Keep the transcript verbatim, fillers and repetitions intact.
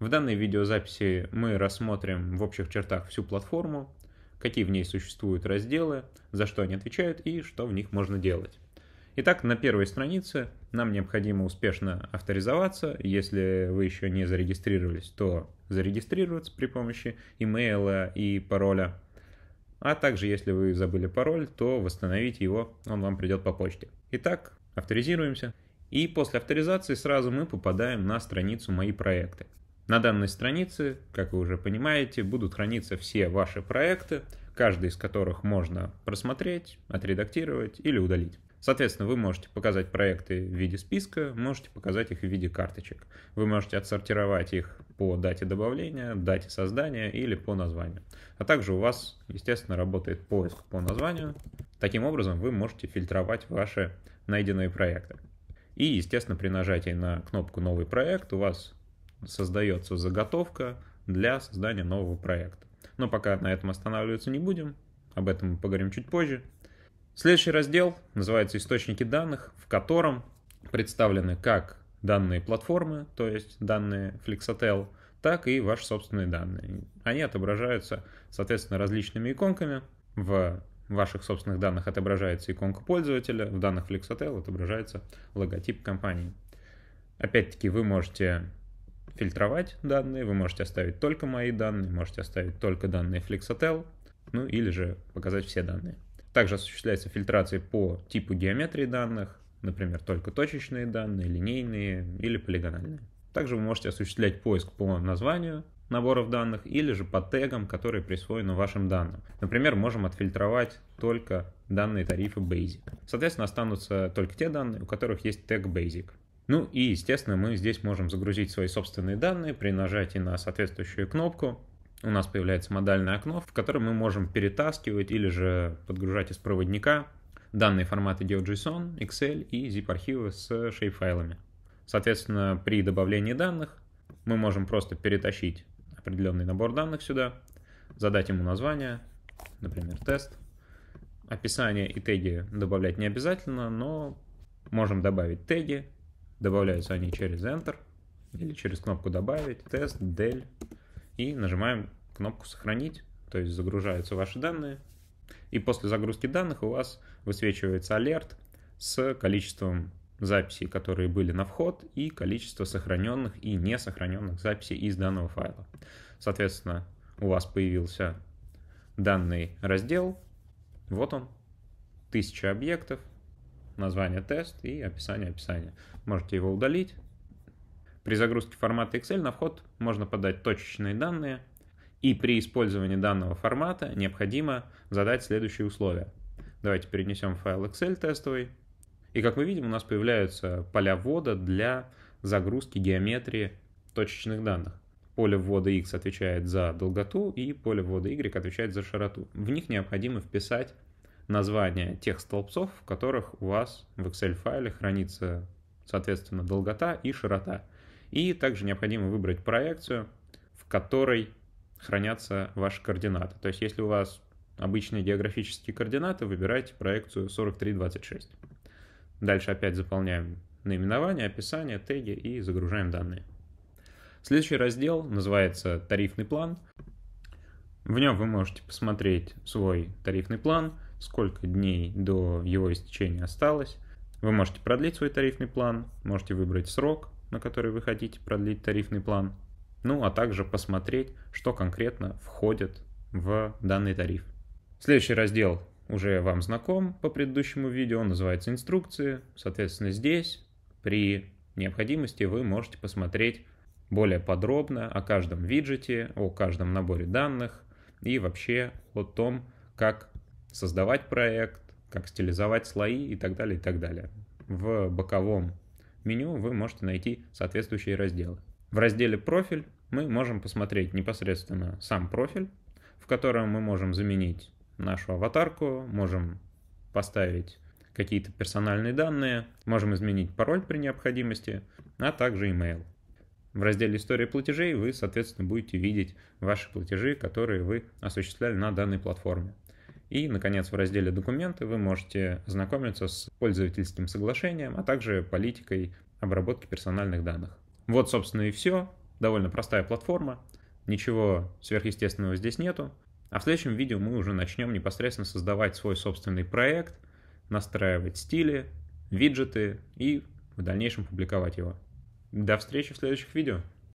В данной видеозаписи мы рассмотрим в общих чертах всю платформу, какие в ней существуют разделы, за что они отвечают и что в них можно делать. Итак, на первой странице нам необходимо успешно авторизоваться. Если вы еще не зарегистрировались, то зарегистрироваться при помощи имейла и пароля. А также, если вы забыли пароль, то восстановите его, он вам придет по почте. Итак, авторизируемся. И после авторизации сразу мы попадаем на страницу «Мои проекты». На данной странице, как вы уже понимаете, будут храниться все ваши проекты, каждый из которых можно просмотреть, отредактировать или удалить. Соответственно, вы можете показать проекты в виде списка, можете показать их в виде карточек. Вы можете отсортировать их по дате добавления, дате создания или по названию. А также у вас, естественно, работает поиск по названию. Таким образом, вы можете фильтровать ваши найденные проекты. И, естественно, при нажатии на кнопку «Новый проект» у вас создается заготовка для создания нового проекта. Но пока на этом останавливаться не будем, об этом мы поговорим чуть позже. Следующий раздел называется «Источники данных», в котором представлены как данные платформы, то есть данные Flexatel, так и ваши собственные данные. Они отображаются, соответственно, различными иконками. В ваших собственных данных отображается иконка пользователя, в данных Flexatel отображается логотип компании. Опять-таки вы можете фильтровать данные, вы можете оставить только мои данные, можете оставить только данные Flexatel, ну или же показать все данные. Также осуществляется фильтрация по типу геометрии данных, например, только точечные данные, линейные или полигональные. Также вы можете осуществлять поиск по названию наборов данных или же по тегам, которые присвоены вашим данным. Например, можем отфильтровать только данные тарифа Basic. Соответственно, останутся только те данные, у которых есть тег Basic. Ну и, естественно, мы здесь можем загрузить свои собственные данные. При нажатии на соответствующую кнопку у нас появляется модальное окно, в котором мы можем перетаскивать или же подгружать из проводника данные формата GeoJSON, Excel и zip-архивы с shape-файлами. Соответственно, при добавлении данных мы можем просто перетащить определенный набор данных сюда, задать ему название, например, тест. Описание и теги добавлять не обязательно, но можем добавить теги. Добавляются они через Enter или через кнопку «Добавить», «Тест», «Del». И нажимаем кнопку «Сохранить», то есть загружаются ваши данные. И после загрузки данных у вас высвечивается алерт с количеством записей, которые были на вход, и количество сохраненных и не сохраненных записей из данного файла. Соответственно, у вас появился данный раздел. Вот он, тысяча объектов. Название тест и описание описания. Можете его удалить. При загрузке формата Excel на вход можно подать точечные данные. И при использовании данного формата необходимо задать следующие условия. Давайте перенесем файл Excel тестовый. И как мы видим, у нас появляются поля ввода для загрузки геометрии точечных данных. Поле ввода X отвечает за долготу и поле ввода Y отвечает за широту. В них необходимо вписать название тех столбцов, в которых у вас в Excel-файле хранится, соответственно, долгота и широта. И также необходимо выбрать проекцию, в которой хранятся ваши координаты. То есть, если у вас обычные географические координаты, выбирайте проекцию сорок три двадцать шесть. Дальше опять заполняем наименование, описание, теги и загружаем данные. Следующий раздел называется «Тарифный план». В нем вы можете посмотреть свой тарифный план, сколько дней до его истечения осталось. Вы можете продлить свой тарифный план, можете выбрать срок, на который вы хотите продлить тарифный план, ну а также посмотреть, что конкретно входит в данный тариф. Следующий раздел уже вам знаком по предыдущему видео, он называется «Инструкции». Соответственно, здесь при необходимости вы можете посмотреть более подробно о каждом виджете, о каждом наборе данных и вообще о том, как создавать проект, как стилизовать слои и так далее, и так далее. В боковом меню вы можете найти соответствующие разделы. В разделе «Профиль» мы можем посмотреть непосредственно сам профиль, в котором мы можем заменить нашу аватарку, можем поставить какие-то персональные данные, можем изменить пароль при необходимости, а также email. В разделе «История платежей» вы, соответственно, будете видеть ваши платежи, которые вы осуществляли на данной платформе. И, наконец, в разделе «Документы» вы можете ознакомиться с пользовательским соглашением, а также политикой обработки персональных данных. Вот, собственно, и все. Довольно простая платформа, ничего сверхъестественного здесь нету. А в следующем видео мы уже начнем непосредственно создавать свой собственный проект, настраивать стили, виджеты и в дальнейшем публиковать его. До встречи в следующих видео!